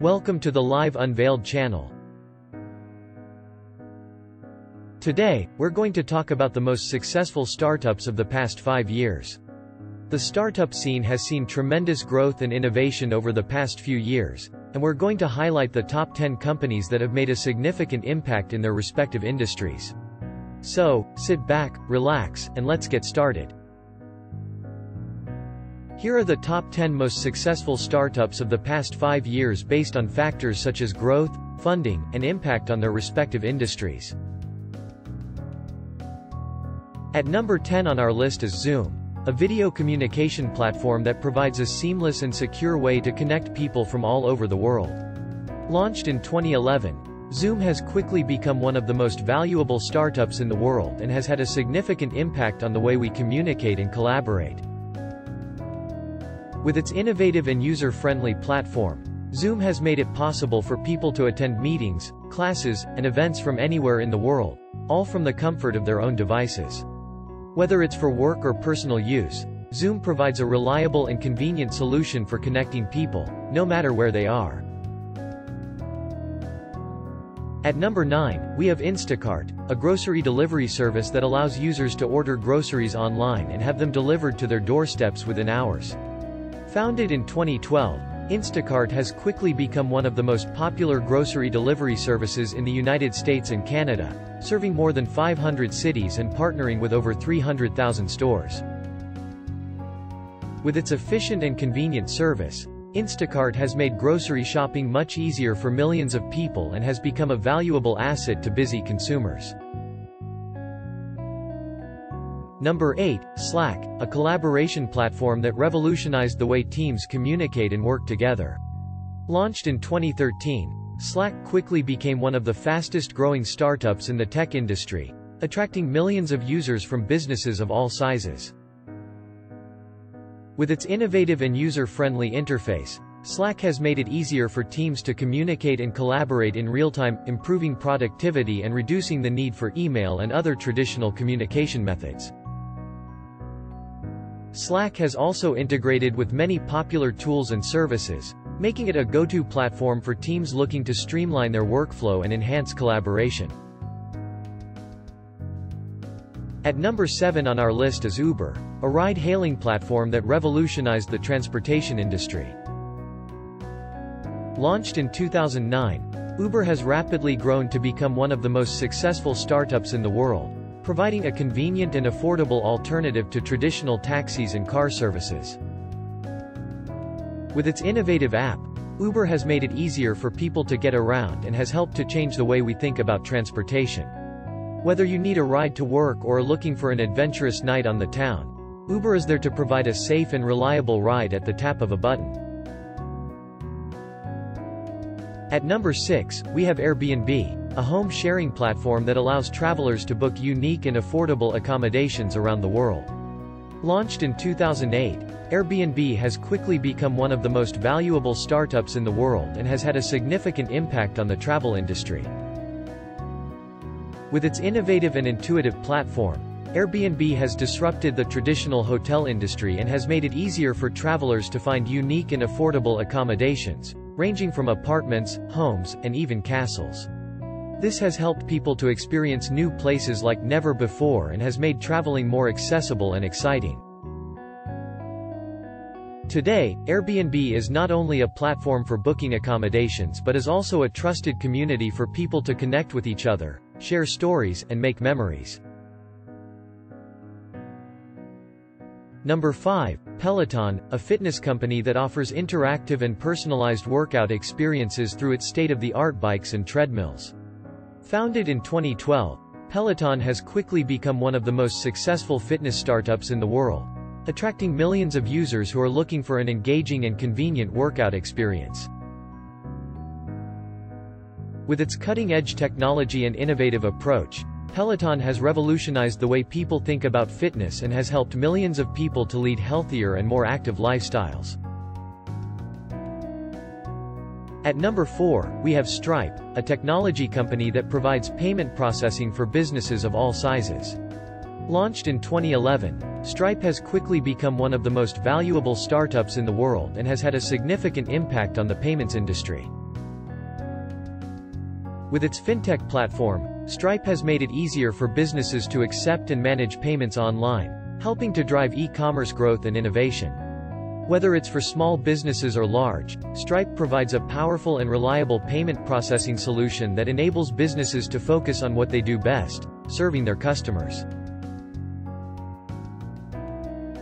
Welcome to the Live Unveiled channel. Today, we're going to talk about the most successful startups of the past 5 years. The startup scene has seen tremendous growth and innovation over the past few years, and we're going to highlight the top 10 companies that have made a significant impact in their respective industries. So, sit back, relax, and let's get started. Here are the top 10 most successful startups of the past 5 years based on factors such as growth, funding, and impact on their respective industries. At number 10 on our list is Zoom, a video communication platform that provides a seamless and secure way to connect people from all over the world. Launched in 2011, Zoom has quickly become one of the most valuable startups in the world and has had a significant impact on the way we communicate and collaborate. With its innovative and user-friendly platform, Zoom has made it possible for people to attend meetings, classes, and events from anywhere in the world, all from the comfort of their own devices. Whether it's for work or personal use, Zoom provides a reliable and convenient solution for connecting people, no matter where they are. At number 9, we have Instacart, a grocery delivery service that allows users to order groceries online and have them delivered to their doorsteps within hours. Founded in 2012, Instacart has quickly become one of the most popular grocery delivery services in the United States and Canada, serving more than 500 cities and partnering with over 300,000 stores. With its efficient and convenient service, Instacart has made grocery shopping much easier for millions of people and has become a valuable asset to busy consumers. Number 8, Slack, a collaboration platform that revolutionized the way teams communicate and work together. Launched in 2013, Slack quickly became one of the fastest-growing startups in the tech industry, attracting millions of users from businesses of all sizes. With its innovative and user-friendly interface, Slack has made it easier for teams to communicate and collaborate in real time, improving productivity and reducing the need for email and other traditional communication methods. Slack has also integrated with many popular tools and services, making it a go-to platform for teams looking to streamline their workflow and enhance collaboration. At number 7 on our list is Uber, a ride-hailing platform that revolutionized the transportation industry. Launched in 2009, Uber has rapidly grown to become one of the most successful startups in the world, providing a convenient and affordable alternative to traditional taxis and car services. With its innovative app, Uber has made it easier for people to get around and has helped to change the way we think about transportation. Whether you need a ride to work or are looking for an adventurous night on the town, Uber is there to provide a safe and reliable ride at the tap of a button. At number 6, we have Airbnb, a home-sharing platform that allows travelers to book unique and affordable accommodations around the world. Launched in 2008, Airbnb has quickly become one of the most valuable startups in the world and has had a significant impact on the travel industry. With its innovative and intuitive platform, Airbnb has disrupted the traditional hotel industry and has made it easier for travelers to find unique and affordable accommodations, ranging from apartments, homes, and even castles. This has helped people to experience new places like never before and has made traveling more accessible and exciting. Today, Airbnb is not only a platform for booking accommodations but is also a trusted community for people to connect with each other, share stories, and make memories. Number 5, Peloton, a fitness company that offers interactive and personalized workout experiences through its state-of-the-art bikes and treadmills. Founded in 2012, Peloton has quickly become one of the most successful fitness startups in the world, attracting millions of users who are looking for an engaging and convenient workout experience. With its cutting-edge technology and innovative approach, Peloton has revolutionized the way people think about fitness and has helped millions of people to lead healthier and more active lifestyles. At number 4, we have Stripe, a technology company that provides payment processing for businesses of all sizes. Launched in 2011, Stripe has quickly become one of the most valuable startups in the world and has had a significant impact on the payments industry. With its fintech platform, Stripe has made it easier for businesses to accept and manage payments online, helping to drive e-commerce growth and innovation. Whether it's for small businesses or large, Stripe provides a powerful and reliable payment processing solution that enables businesses to focus on what they do best, serving their customers.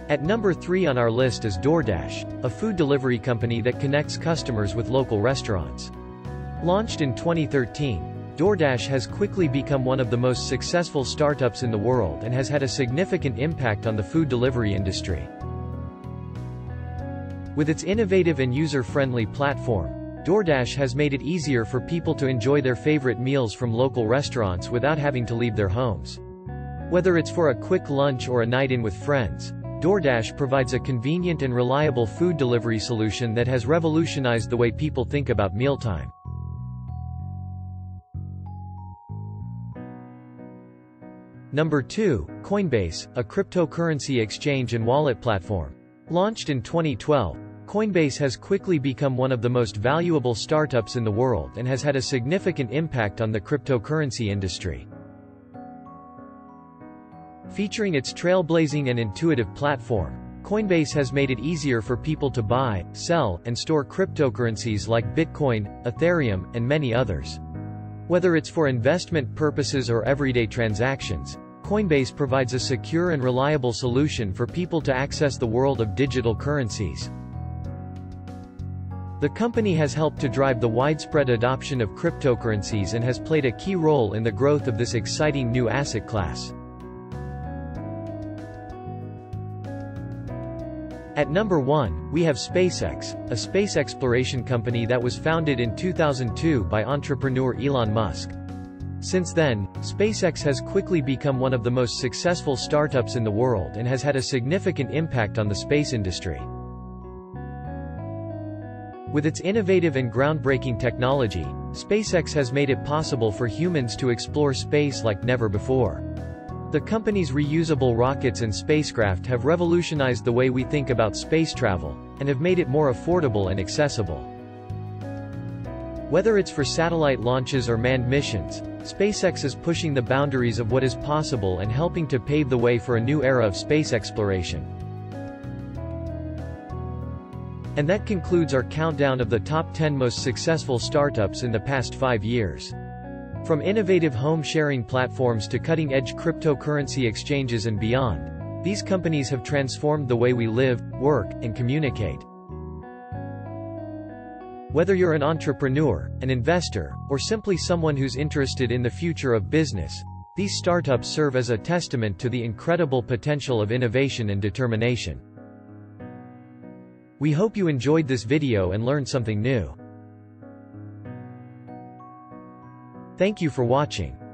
At number 3 on our list is DoorDash, a food delivery company that connects customers with local restaurants. Launched in 2013, DoorDash has quickly become one of the most successful startups in the world and has had a significant impact on the food delivery industry. With its innovative and user-friendly platform, DoorDash has made it easier for people to enjoy their favorite meals from local restaurants without having to leave their homes. Whether it's for a quick lunch or a night in with friends, DoorDash provides a convenient and reliable food delivery solution that has revolutionized the way people think about mealtime. Number 2, Coinbase, a cryptocurrency exchange and wallet platform. Launched in 2012, Coinbase has quickly become one of the most valuable startups in the world and has had a significant impact on the cryptocurrency industry. Featuring its trailblazing and intuitive platform, Coinbase has made it easier for people to buy, sell, and store cryptocurrencies like Bitcoin, Ethereum, and many others. Whether it's for investment purposes or everyday transactions, Coinbase provides a secure and reliable solution for people to access the world of digital currencies. The company has helped to drive the widespread adoption of cryptocurrencies and has played a key role in the growth of this exciting new asset class. At number 1, we have SpaceX, a space exploration company that was founded in 2002 by entrepreneur Elon Musk. Since then, SpaceX has quickly become one of the most successful startups in the world and has had a significant impact on the space industry. With its innovative and groundbreaking technology, SpaceX has made it possible for humans to explore space like never before. The company's reusable rockets and spacecraft have revolutionized the way we think about space travel, and have made it more affordable and accessible. Whether it's for satellite launches or manned missions, SpaceX is pushing the boundaries of what is possible and helping to pave the way for a new era of space exploration. And that concludes our countdown of the top 10 most successful startups in the past 5 years. From innovative home sharing platforms to cutting-edge cryptocurrency exchanges and beyond, these companies have transformed the way we live, work, and communicate. Whether you're an entrepreneur, an investor, or simply someone who's interested in the future of business, these startups serve as a testament to the incredible potential of innovation and determination. We hope you enjoyed this video and learned something new. Thank you for watching.